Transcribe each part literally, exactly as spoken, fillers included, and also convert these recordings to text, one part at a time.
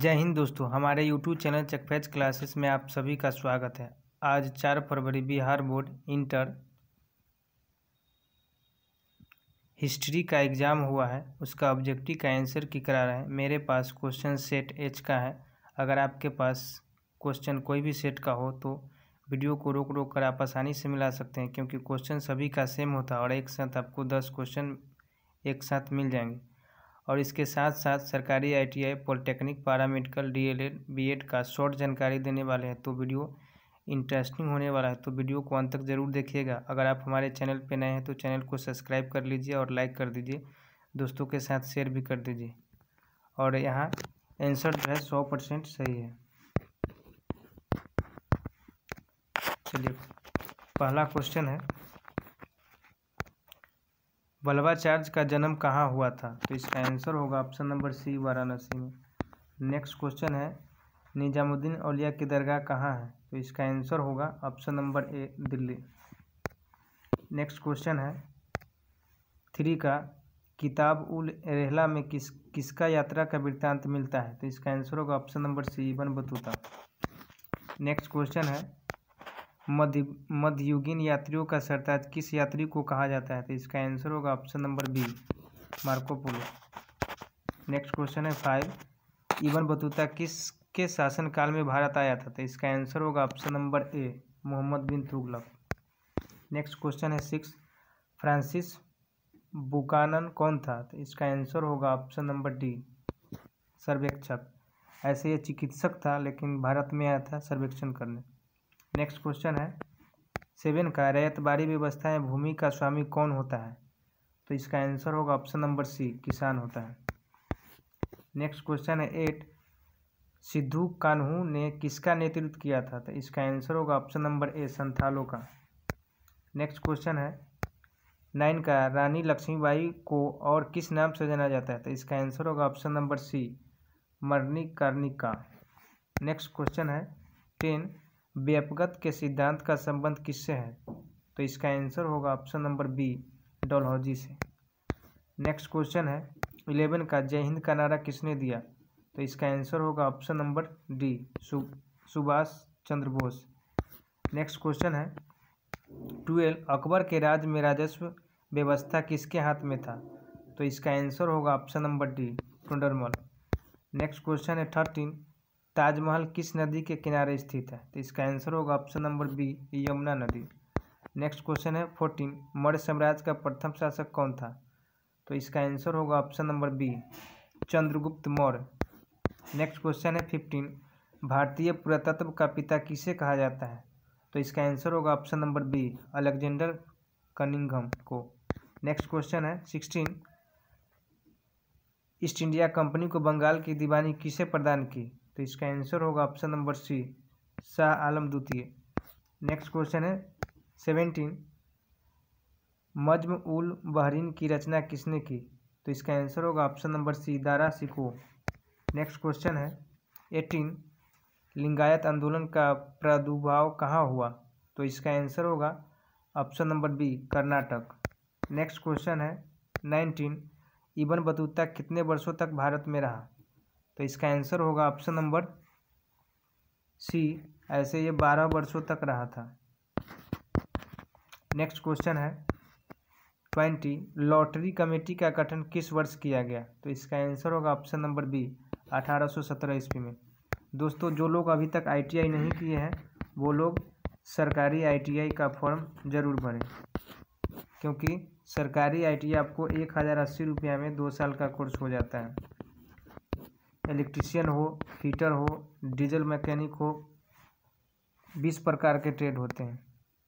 जय हिंद दोस्तों, हमारे यूट्यूब चैनल चकफेज क्लासेस में आप सभी का स्वागत है। आज चार फरवरी बिहार बोर्ड इंटर हिस्ट्री का एग्ज़ाम हुआ है, उसका ऑब्जेक्टिव का आंसर की करा रहे हैं। मेरे पास क्वेश्चन सेट एच का है। अगर आपके पास क्वेश्चन कोई भी सेट का हो तो वीडियो को रोक रोक कर आप आसानी से मिला सकते हैं, क्योंकि क्वेश्चन सभी का सेम होता है और एक साथ आपको दस क्वेश्चन एक साथ मिल जाएंगे। और इसके साथ साथ सरकारी I T I, polytechnic, paramedical, D L Ed, B Ed का शॉर्ट जानकारी देने वाले हैं, तो वीडियो इंटरेस्टिंग होने वाला है, तो वीडियो को अंत तक ज़रूर देखिएगा। अगर आप हमारे चैनल पर नए हैं तो चैनल को सब्सक्राइब कर लीजिए और लाइक कर दीजिए, दोस्तों के साथ शेयर भी कर दीजिए। और यहाँ आंसर जो है सौ परसेंट सही है। चलिए, पहला क्वेश्चन है, बल्लभाचार्य का जन्म कहाँ हुआ था? तो इसका आंसर होगा ऑप्शन नंबर सी, वाराणसी में। नेक्स्ट क्वेश्चन है, निजामुद्दीन औलिया की दरगाह कहाँ है? तो इसका आंसर होगा option number A, Delhi. Next question है थ्री का, किताब उल रेहला में किस किसका यात्रा का वृत्तांत मिलता है? तो इसका आंसर होगा option number C, Ibn Battuta. Next question है, मध्य मध्ययुगीन यात्रियों का सरताज किस यात्री को कहा जाता है? तो इसका आंसर होगा option number B, Marco Polo. Next question है फाइव, इब्न बतूता किसके शासनकाल में भारत आया था? तो इसका आंसर होगा option number A, Mohammad bin Tughlaq. Next question है सिक्स, फ्रांसिस बुकानन कौन था? तो इसका आंसर होगा ऑप्शन नंबर डी, सर्वेक्षक। ऐसे ये चिकित्सक था लेकिन भारत में आया था सर्वेक्षण करने। नेक्स्ट क्वेश्चन है सेवन का, रैयतबारी व्यवस्था में भूमि का स्वामी कौन होता है? तो इसका आंसर होगा ऑप्शन नंबर सी, किसान होता है। नेक्स्ट क्वेश्चन है एट, सिद्धू कानून ने किसका नेतृत्व किया था? तो इसका आंसर होगा ऑप्शन नंबर ए, संथालों का। नेक्स्ट क्वेश्चन है नाइन का, रानी लक्ष्मीबाई को और किस नाम से जाना जाता है? तो इसका आंसर होगा ऑप्शन नंबर सी, मरनी कार्निक का। नेक्स्ट क्वेश्चन है टेन, व्यापकत्व के सिद्धांत का संबंध किससे है? तो इसका आंसर होगा ऑप्शन नंबर बी, डलहौजी से। नेक्स्ट क्वेश्चन है इलेवन का, जय हिंद का नारा किसने दिया? तो इसका आंसर होगा option number D, Subhash Chandra Bose. Next question है ट्वेल्व, अकबर के राज में राजस्व व्यवस्था किसके हाथ में था? तो इसका आंसर होगा option number D, Todarmal. Next question है थर्टीन, ताजमहल किस नदी के किनारे स्थित है? तो इसका आंसर होगा ऑप्शन नंबर बी, यमुना नदी। नेक्स्ट क्वेश्चन है फोर्टीन, मौर्य साम्राज्य का प्रथम शासक कौन था? तो इसका आंसर होगा option number B, Chandragupta Maurya. Next question है फिफ्टीन, भारतीय पुरातत्व का पिता किसे कहा जाता है? तो इसका आंसर होगा option number B, Alexander Cunningham को। नेक्स्ट क्वेश्चन है सिक्सटीन, ईस्ट इंडिया कंपनी को बंगाल की दीवानी किसे प्रदान की? तो इसका आंसर होगा option number C, Shah Alam द्वितीय। नेक्स्ट क्वेश्चन है सेवेंटीन, मजम उल बहरीन की रचना किसने की? तो इसका आंसर होगा option number C, Dara Shikoh. Next question है एटीन, लिंगायत आंदोलन का प्रादुर्भाव कहाँ हुआ? तो इसका आंसर होगा option number B, Karnataka. Next question है नाइनटीन, इब्न बतूता कितने वर्षों तक भारत में रहा? तो इसका आंसर होगा ऑप्शन नंबर सी, ऐसे ये बारह वर्षों तक रहा था। नेक्स्ट क्वेश्चन है ट्वेंटी, लॉटरी कमेटी का गठन किस वर्ष किया गया? तो इसका आंसर होगा ऑप्शन नंबर बी, अठारह सौ सत्रह ईस्वी में। दोस्तों, जो लोग अभी तक आई टी आई नहीं किए हैं वो लोग सरकारी आई टी आई का फॉर्म ज़रूर भरें, क्योंकि सरकारी आई टी आई आपको एक हज़ार अस्सी रुपया में दो साल का कोर्स हो जाता है। इलेक्ट्रीशियन हो, हीटर हो, डीजल मैकेनिक हो, बीस प्रकार के ट्रेड होते हैं।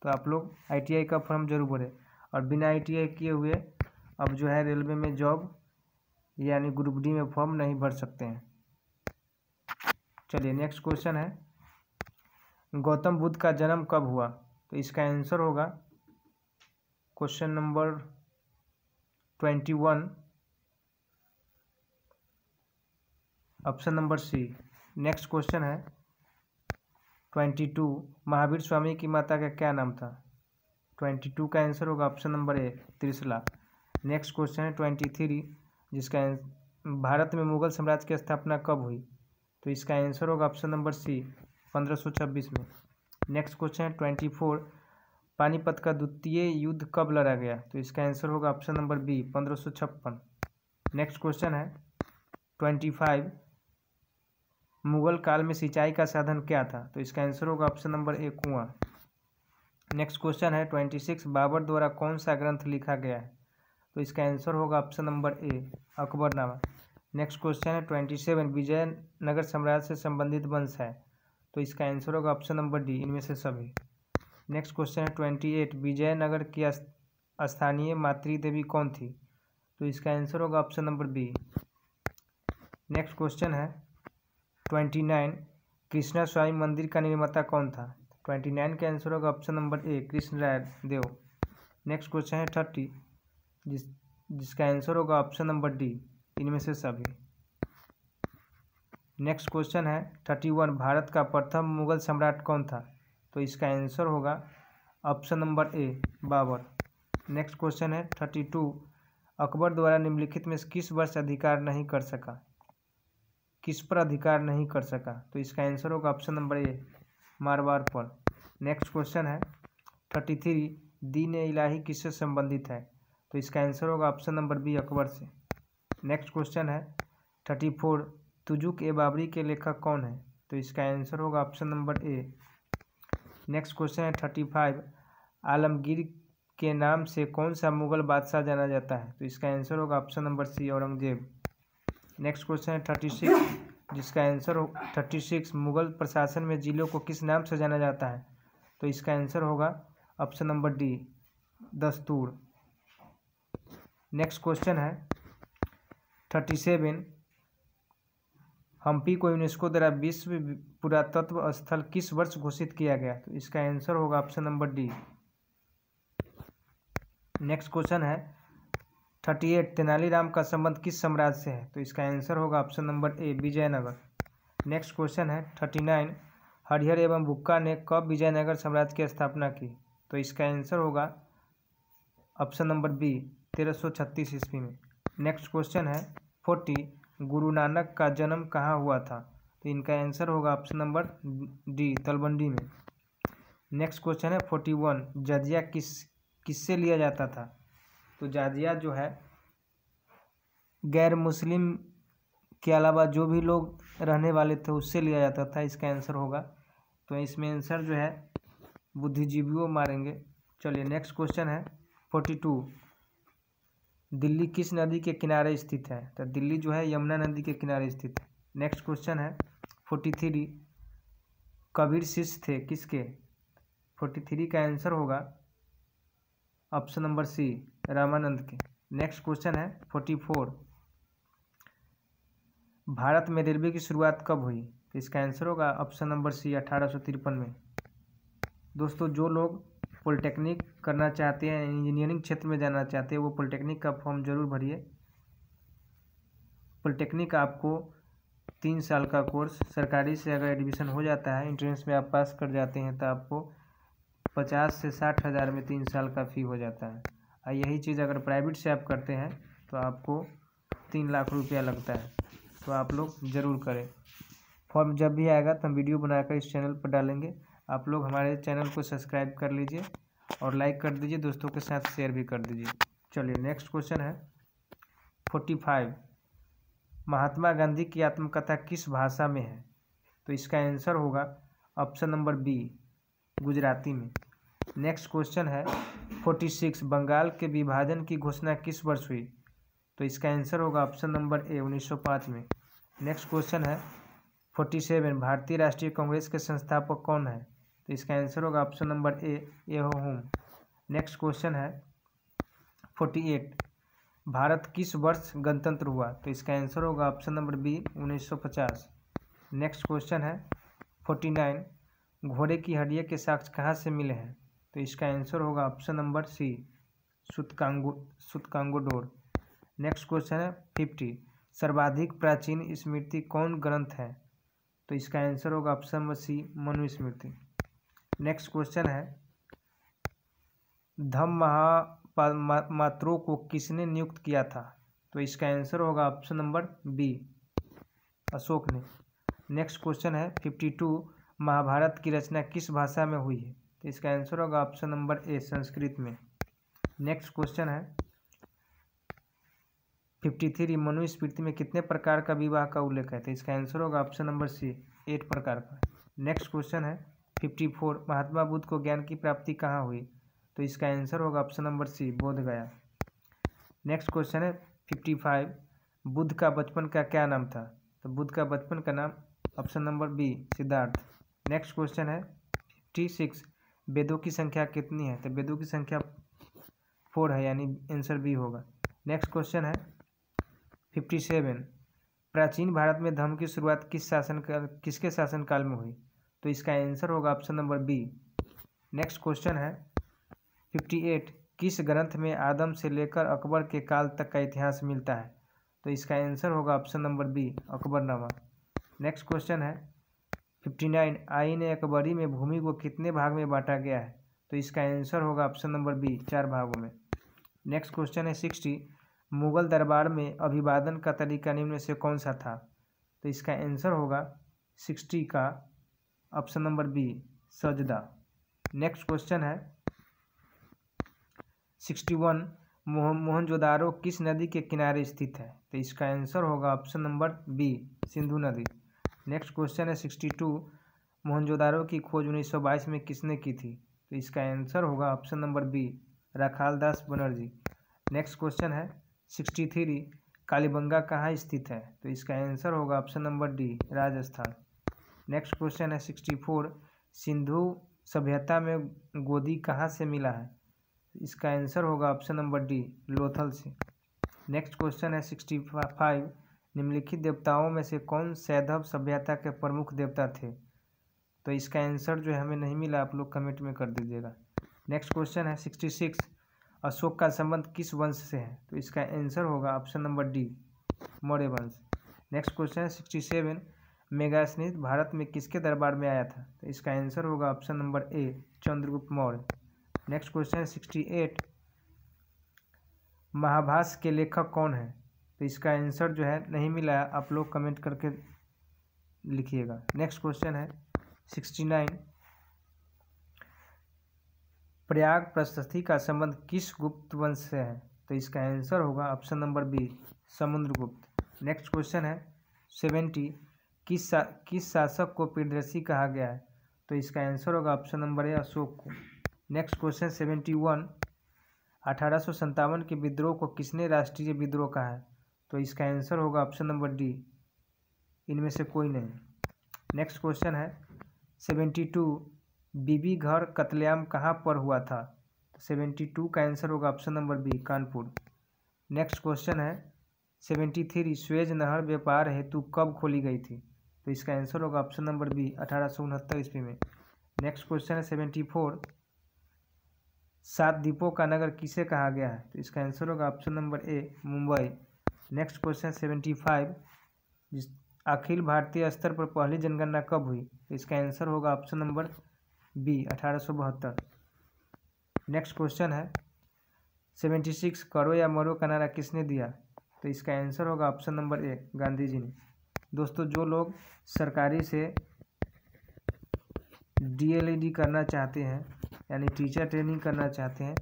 तो आप लोग आई टी आई का फॉर्म जरूर भरें, और बिना आई टी आई किए हुए अब जो है रेलवे में जॉब यानी ग्रुप डी में फॉर्म नहीं भर सकते हैं। चलिए, नेक्स्ट क्वेश्चन है गौतम बुद्ध का जन्म कब हुआ? तो इसका आंसर होगा question number twenty one, option number C. Next question है ट्वेंटी टू, महावीर स्वामी की माता का क्या नाम था? ट्वेंटी टू का आंसर होगा option number A, Trishala. Next question है ट्वेंटी थ्री, जिसका भारत में मुगल साम्राज्य की स्थापना कब हुई? तो तो इसका आंसर होगा ऑप्शन नंबर सी पंद्रह सौ छब्बीस में। नेक्स्ट क्वेश्चन है ट्वेंटी फोर, पानीपत का द्वितीय युद्ध कब लड़ा गया? तो इसका आंसर होगा ऑप्शन नंबर बी पंद्रह सौ छप्पन। नेक्स्ट क्वेश्चन है ट्वेंटी फाइव, मुगल काल में सिंचाई का साधन क्या था? तो इसका आंसर होगा ऑप्शन नंबर ए कुआं। नेक्स्ट क्वेश्चन है ट्वेंटी सिक्स, बाबर द्वारा कौन सा ग्रंथ लिखा गया है? तो इसका आंसर होगा option number A Akbarnama. Next question है ट्वेंटी सेवन, विजयनगर साम्राज्य से संबंधित वंश है? तो इसका आंसर होगा ऑप्शन नंबर डी इनमें से सभी। नेक्स्ट क्वेश्चन है ट्वेंटी एट, विजयनगर की स्थानीय मातृदेवी कौन थी? तो इसका आंसर होगा option number B. Next question है ट्वेंटी नाइन, कृष्णा स्वामी मंदिर का निर्माता कौन था? ट्वेंटी नाइन का आंसर होगा option number A Krishna Raya Deva. Next question है थर्टी, जिस जिसका आंसर होगा ऑप्शन नंबर डी इनमें से सभी। नेक्स्ट क्वेश्चन है थर्टी वन, भारत का प्रथम मुगल सम्राट कौन था? तो इसका आंसर होगा option number A Babur. Next question है थर्टी टू, अकबर द्वारा निम्नलिखित में किस वर्ष अधिकार नहीं कर सका किस पर अधिकार नहीं कर सका? तो इसका आंसर होगा ऑप्शन नंबर ए मारवाड़ पर। नेक्स्ट क्वेश्चन है थर्टी थ्री, दीन ए इलाही किससे संबंधित है? तो इसका आंसर होगा ऑप्शन नंबर बी अकबर से। नेक्स्ट क्वेश्चन है थर्टी फोर, तुजुक ए बाबरी के लेखक कौन है? तो इसका आंसर होगा option number A. Next question है थर्टी फाइव, आलमगीर के नाम से कौन सा मुगल बादशाह जाना जाता है? तो इसका आंसर होगा option number C Aurangzeb. Next question है थर्टी सिक्स, जिसका आंसर हो थर्टी सिक्स, मुगल प्रशासन में जिलों को किस नाम से जाना जाता है? तो इसका आंसर होगा ऑप्शन नंबर डी दस्तूर। नेक्स्ट क्वेश्चन है थर्टी सेवन, हम्पी को यूनेस्को द्वारा विश्व पुरातत्व स्थल किस वर्ष घोषित किया गया? तो इसका आंसर होगा option number D. Next question है थर्टी एट, तेनालीराम का संबंध किस साम्राज्य से है? तो इसका आंसर होगा option number A Vijayanagar. Next question है थर्टी नाइन, हरिहर एवं बुक्का ने कब विजयनगर साम्राज्य की स्थापना की? तो इसका आंसर होगा ऑप्शन नंबर बी तेरह सौ छत्तीस ईस्वी में। नेक्स्ट क्वेश्चन है फोर्टी, गुरु नानक का जन्म कहाँ हुआ था? तो इनका आंसर होगा ऑप्शन नंबर डी तलबंडी में। नेक्स्ट क्वेश्चन है फोर्टी वन, जजिया किस किससे लिया जाता था? तो जाजिया जो है गैर मुस्लिम के अलावा जो भी लोग रहने वाले थे उससे लिया जाता था। इसका आंसर होगा, तो इसमें आंसर जो है बुद्धिजीवियों मारेंगे। चलिए नेक्स्ट क्वेश्चन है फोर्टी टू, दिल्ली किस नदी के किनारे स्थित है? तो दिल्ली जो है यमुना नदी के किनारे स्थित है। नेक्स्ट क्वेश्चन है फोर्टी थ्री, कबीर शिष्य थे किसके? फोर्टी थ्री का आंसर होगा ऑप्शन नंबर सी रामानंद के। नेक्स्ट क्वेश्चन है फोर्टी फोर, भारत में रेलवे की शुरुआत कब हुई? तो इसका आंसर होगा ऑप्शन नंबर सी अठारह सौ तिरपन में। दोस्तों, जो लोग पॉलिटेक्निक करना चाहते हैं, इंजीनियरिंग क्षेत्र में जाना चाहते हैं, वो पॉलिटेक्निक का फॉर्म जरूर भरिए। पॉलिटेक्निक आपको तीन साल का कोर्स, सरकारी से अगर एडमिशन हो जाता है, इंट्रेंस में आप पास कर जाते हैं, तो आपको पचास से साठ हज़ार में तीन साल का फ़ी हो जाता है। और यही चीज़ अगर प्राइवेट से आप करते हैं तो आपको तीन लाख रुपया लगता है। तो आप लोग ज़रूर करें। फॉर्म जब भी आएगा तो हम वीडियो बनाकर इस चैनल पर डालेंगे। आप लोग हमारे चैनल को सब्सक्राइब कर लीजिए और लाइक कर दीजिए, दोस्तों के साथ शेयर भी कर दीजिए। चलिए नेक्स्ट क्वेश्चन है फोर्टी फाइव, महात्मा गांधी की आत्मकथा किस भाषा में है? तो इसका आंसर होगा ऑप्शन नंबर बी गुजराती में। नेक्स्ट क्वेश्चन है फोर्टी सिक्स, बंगाल के विभाजन की घोषणा किस वर्ष हुई? तो इसका आंसर होगा ऑप्शन नंबर ए उन्नीस सौ पाँच में। नेक्स्ट क्वेश्चन है फोर्टी सेवन, भारतीय राष्ट्रीय कांग्रेस के संस्थापक कौन है? तो इसका आंसर होगा option number A एहोहोम। Next question है फोर्टी एट, भारत किस वर्ष गणतंत्र हुआ? तो इसका आंसर होगा ऑप्शन नंबर बी उन्नीस सौ पचास। नेक्स्ट क्वेश्चन है फोर्टी नाइन, घोड़े की हड्डियों के साक्ष्य कहाँ से मिले हैं? तो इसका आंसर होगा option number C Sutkagen Sutkagen Dor. Next question है फिफ्टी, सर्वाधिक प्राचीन स्मृति कौन ग्रंथ है? तो इसका आंसर होगा option number C Manusmriti. Next question है धम्म महापात्रों को किसने नियुक्त किया था? तो इसका आंसर होगा ऑप्शन नंबर बी अशोक ने। नेक्स्ट क्वेश्चन है फिफ्टी टू, महाभारत की रचना किस भाषा में हुई है? तो इसका आंसर होगा ऑप्शन नंबर ए संस्कृत में। नेक्स्ट क्वेश्चन है फिफ्टी थ्री, मनुस्मृति में कितने प्रकार का विवाह का उल्लेख है? तो इसका आंसर होगा ऑप्शन नंबर सी एट प्रकार का। नेक्स्ट क्वेश्चन है फिफ्टी फोर, महात्मा बुद्ध को ज्ञान की प्राप्ति कहाँ हुई? तो इसका आंसर होगा option number C Bodhgaya. Next question है फिफ्टी फाइव, बुद्ध का बचपन का क्या नाम था? तो बुद्ध का बचपन का नाम option number B Siddhartha. Next question है फिफ्टी सिक्स, वेदों की संख्या कितनी है? तो वेदों की संख्या फोर है, यानी आंसर बी होगा। नेक्स्ट क्वेश्चन है फिफ्टी सेवन, प्राचीन भारत में धर्म की शुरुआत किस शासन किसके शासनकाल में हुई? तो इसका आंसर होगा option number B. Next question है फिफ्टी एट, किस ग्रंथ में आदम से लेकर अकबर के काल तक का इतिहास मिलता है? तो इसका आंसर होगा option number B Akbarnama. Next question है फिफ्टी नाइन, आईन अकबरी में भूमि को कितने भाग में बांटा गया है? तो इसका आंसर होगा ऑप्शन नंबर बी चार भागों में। नेक्स्ट क्वेश्चन है सिक्सटी, मुगल दरबार में अभिवादन का तरीका निम्न से कौन सा था? तो इसका आंसर होगा सिक्सटी का ऑप्शन नंबर बी सजदा। नेक्स्ट क्वेश्चन है सिक्सटी वन, मोहनजोदड़ो किस नदी के किनारे स्थित है? तो इसका आंसर होगा ऑप्शन नंबर बी सिंधु नदी। नेक्स्ट क्वेश्चन है सिक्सटी टू, मोहनजोदड़ो की खोज उन्नीस सौ बाईस में किसने की थी? तो इसका आंसर होगा option number B Rakhal Das Banerjee. Next question है सिक्सटी थ्री, कालीबंगा कहाँ स्थित है? तो इसका आंसर होगा option number D Rajasthan. Next question है सिक्सटी फोर, सिंधु सभ्यता में गोदी कहाँ से मिला है? इसका आंसर होगा ऑप्शन नंबर डी लोथल से। नेक्स्ट क्वेश्चन है सिक्सटी फाइव, निम्नलिखित देवताओं में से कौन सैंधव सभ्यता के प्रमुख देवता थे? तो इसका आंसर जो है हमें नहीं मिला, आप लोग कमेंट में कर दीजिएगा। नेक्स्ट क्वेश्चन है सिक्सटी सिक्स, अशोक का संबंध किस वंश से है? तो इसका आंसर होगा ऑप्शन नंबर डी मौर्य वंश। नेक्स्ट क्वेश्चन है सिक्सटी सेवन, मेगास्नित भारत में किसके दरबार में आया था? तो इसका आंसर होगा option number A Chandragupta Maurya. Next question है सिक्सटी एट, महाभाष्य के लेखक कौन है? तो इसका आंसर जो है नहीं मिला है, आप लोग कमेंट करके लिखिएगा। नेक्स्ट क्वेश्चन है सिक्सटी नाइन, प्रयाग प्रशस्ति का संबंध किस गुप्त वंश से है? तो इसका आंसर होगा option number B Samudragupta. Next question है सेवेंटी, किस सा, किस शासक को प्रियदर्शी कहा गया है? तो इसका आंसर होगा ऑप्शन नंबर ए अशोक को। नेक्स्ट क्वेश्चन सेवेंटी वन, अठारह सौ सत्तावन के विद्रोह को किसने राष्ट्रीय विद्रोह कहा है? तो इसका आंसर होगा ऑप्शन नंबर डी इनमें से कोई नहीं। नेक्स्ट क्वेश्चन है सेवेंटी टू, बीबी घर कत्लेआम कहाँ पर हुआ था? तो सेवेंटी टू का आंसर होगा option number B Kanpur. Next question है सेवेंटी थ्री, स्वेज नहर व्यापार हेतु कब खोली गई थी? तो इसका आंसर होगा ऑप्शन नंबर बी अठारह सौ उनहत्तर ईस्वी में। नेक्स्ट क्वेश्चन है सेवेंटी फोर, सात द्वीपों का नगर किसे कहा गया है? तो इसका आंसर होगा option number A Mumbai. Next question seventy five, जिस अखिल भारतीय स्तर पर पहली जनगणना कब हुई? तो इसका आंसर होगा ऑप्शन नंबर बी अठारह सौ बहत्तर। नेक्स्ट क्वेश्चन है सेवेंटी सिक्स, करो या मरो का नारा किसने दिया? तो इसका आंसर होगा option number A Gandhi ji ने। दोस्तों, जो लोग सरकारी से डी एल ई डी करना चाहते हैं, यानी टीचर ट्रेनिंग करना चाहते हैं,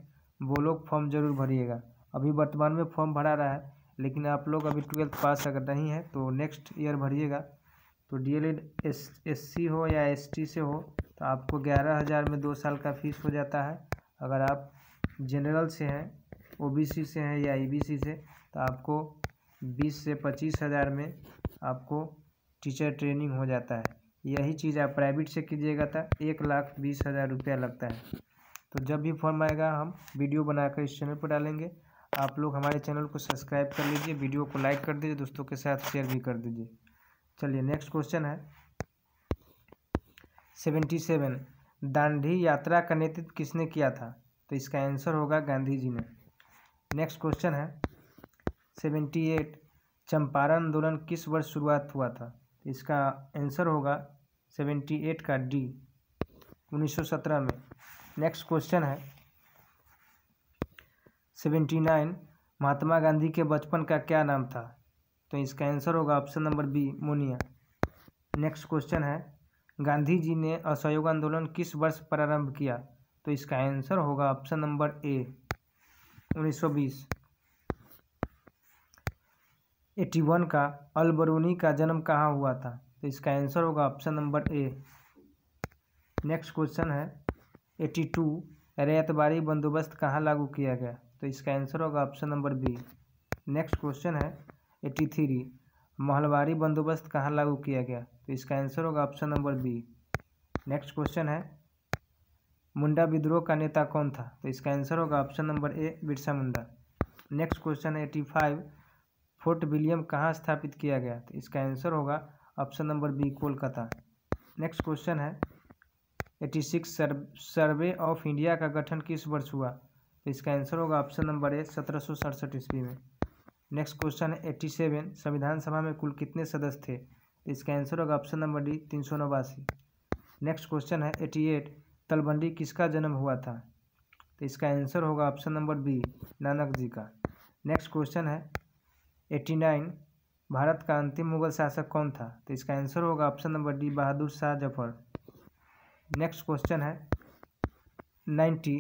वो लोग फॉर्म जरूर भरिएगा। अभी वर्तमान में फॉर्म भरा रहा है, लेकिन आप लोग अभी ट्वेल्थ पास अगर नहीं है तो नेक्स्ट ईयर भरिएगा। तो D L E D S SC हो या एसटी से हो तो आपको ग्यारह हज़ार में दो साल का फीस हो जाता है। अगर आप जनरल से हैं, ओ बी सी से हैं या ई बी सी से, तो आपको बीस से पच्चीस हज़ार में आपको टीचर ट्रेनिंग हो जाता है। यही चीज़ आप प्राइवेट से कीजिएगा तो एक लाख बीस हज़ार रुपया लगता है। तो जब भी फॉर्म आएगा हम वीडियो बनाकर इस चैनल पर डालेंगे। आप लोग हमारे चैनल को सब्सक्राइब कर लीजिए, वीडियो को लाइक कर दीजिए, दोस्तों के साथ शेयर भी कर दीजिए। चलिए नेक्स्ट क्वेश्चन है सेवेंटी सेवन, दांडी यात्रा का नेतृत्व किसने किया था? तो इसका आंसर होगा गांधी जी ने। नेक्स्ट क्वेश्चन है सेवेंटी एट, चंपारण आंदोलन किस वर्ष शुरुआत हुआ था? इसका आंसर होगा सेवेंटी एट का डी उन्नीस सौ सत्रह में। नेक्स्ट क्वेश्चन है सेवेंटी नाइन, महात्मा गांधी के बचपन का क्या नाम था? तो इसका आंसर होगा option number B Muniya. Next question है, गांधी जी ने असहयोग आंदोलन किस वर्ष प्रारंभ किया? तो इसका आंसर होगा ऑप्शन नंबर ए उन्नीस सौ बीस। इक्यासी का अल बरूनी का जन्म कहाँ हुआ था? तो इसका आंसर होगा option number A. Next question है, बयासी रियायतवारी बंदोबस्त कहाँ लागू किया गया? तो इसका आंसर होगा option number B. Next question है, तिरासी महलवारी बंदोबस्त कहाँ लागू किया गया? तो इसका आंसर होगा option number B. Next question है, मुंडा विद्रोह का नेता कौन था? तो इसका आंसर होगा option number A Birsa Munda. Next question है, पचासी फोर्ट विलियम कहाँ स्थापित किया गया? तो इसका आंसर होगा option number B Kolkata. Next question है, छियासी सर्वे ऑफ इंडिया का गठन किस वर्ष हुआ? तो इसका आंसर होगा ऑप्शन नंबर ए सत्रह सौ सड़सठ ईस्वी में। नेक्स्ट क्वेश्चन है, सत्तासी संविधान सभा में कुल कितने सदस्य थे? तो इसका आंसर होगा ऑप्शन नंबर डी तीन सौ नवासी। नेक्स्ट क्वेश्चन है, अट्ठासी तलबंडी किसका जन्म हुआ था? तो इसका आंसर होगा option number B Nanak ji का। नेक्स्ट क्वेश्चन है, नवासी भारत का अंतिम मुगल शासक कौन था? तो इसका आंसर होगा option number D Bahadur Shah Zafar. Next question है, नब्बे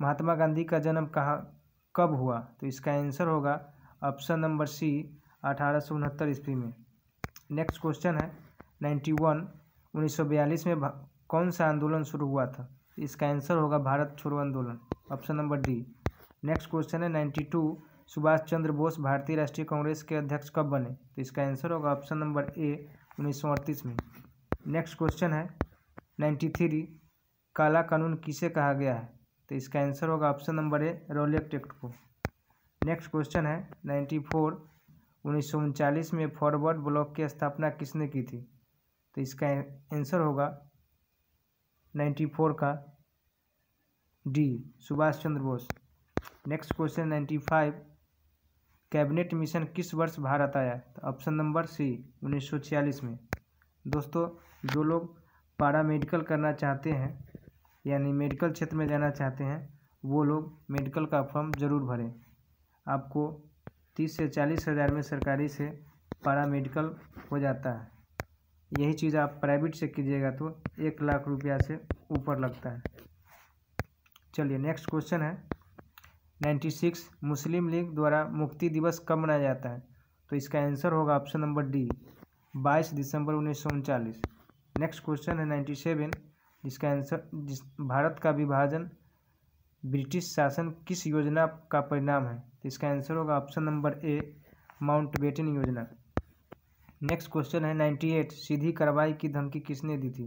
महात्मा गांधी का जन्म कहाँ कब हुआ? तो इसका आंसर होगा ऑप्शन नंबर सी अठारह सौ उनहत्तर ईस्वी में। नेक्स्ट क्वेश्चन है, इक्यानवे उन्नीस सौ बयालीस में कौन सा आंदोलन शुरू हुआ था? इसका आंसर होगा भारत छोड़ो आंदोलन, option number D. Next question है, बानवे सुभाष चंद्र बोस भारतीय राष्ट्रीय कांग्रेस के अध्यक्ष कब बने? तो इसका आंसर होगा ऑप्शन नंबर ए उन्नीस सौ अड़तीस में। नेक्स्ट क्वेश्चन है, तिरानवे काला कानून किसे कहा गया है? तो इसका आंसर होगा option number A Rowlatt act को। नेक्स्ट क्वेश्चन है, चौरानवे उन्नीस सौ उनचालीस में फॉरवर्ड ब्लॉक की स्थापना किसने की थी? तो इसका आंसर होगा चौरानवे का D Subhash Chandra Bose. Next question, पचानवे कैबिनेट मिशन किस वर्ष भारत आया? तो ऑप्शन नंबर सी उन्नीस सौ छियालीस में। दोस्तों, जो लोग पारा मेडिकल करना चाहते हैं यानी मेडिकल क्षेत्र में जाना चाहते हैं, वो लोग मेडिकल का फॉर्म ज़रूर भरें। आपको तीस से चालीस हज़ार में सरकारी से पारा मेडिकल हो जाता है। यही चीज़ आप प्राइवेट से कीजिएगा तो एक लाख रुपया से ऊपर लगता है। चलिए, नेक्स्ट क्वेश्चन है, छियानवे मुस्लिम लीग द्वारा मुक्ति दिवस कब मनाया जाता है? तो इसका आंसर होगा ऑप्शन नंबर डी बाईस दिसंबर उन्नीस सौ उनचालीस। नेक्स्ट क्वेश्चन है, सत्तानवे जिसका आंसर जिस भारत का विभाजन ब्रिटिश शासन किस योजना का परिणाम है? तो इसका आंसर होगा ऑप्शन नंबर ए माउंटबेटन योजना। नेक्स्ट क्वेश्चन है, अट्ठानवे सीधी कार्रवाई की धमकी किसने दी थी?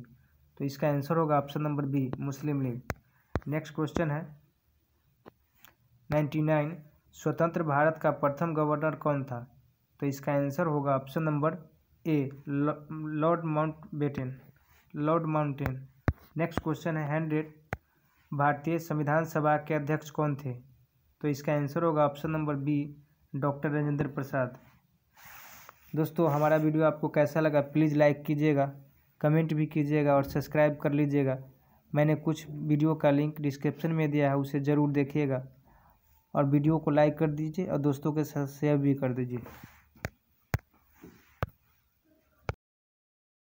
तो इसका आंसर होगा option number B Muslim League. Next question है, निन्यानवे स्वतंत्र भारत का प्रथम गवर्नर कौन था? तो इसका आंसर होगा option number A Lord Mountbatten Lord mountain. Next question है, हंड्रेड भारतीय संविधान सभा के अध्यक्ष कौन थे? तो इसका आंसर होगा option number B doctor Rajendra Prasad. दोस्तों, हमारा वीडियो आपको कैसा लगा प्लीज़ लाइक कीजिएगा, कमेंट भी कीजिएगा और सब्सक्राइब कर लीजिएगा। मैंने कुछ वीडियो का लिंक डिस्क्रिप्शन में दिया है, उसे ज़रूर देखिएगा और वीडियो को लाइक कर दीजिए और दोस्तों के साथ शेयर भी कर दीजिए।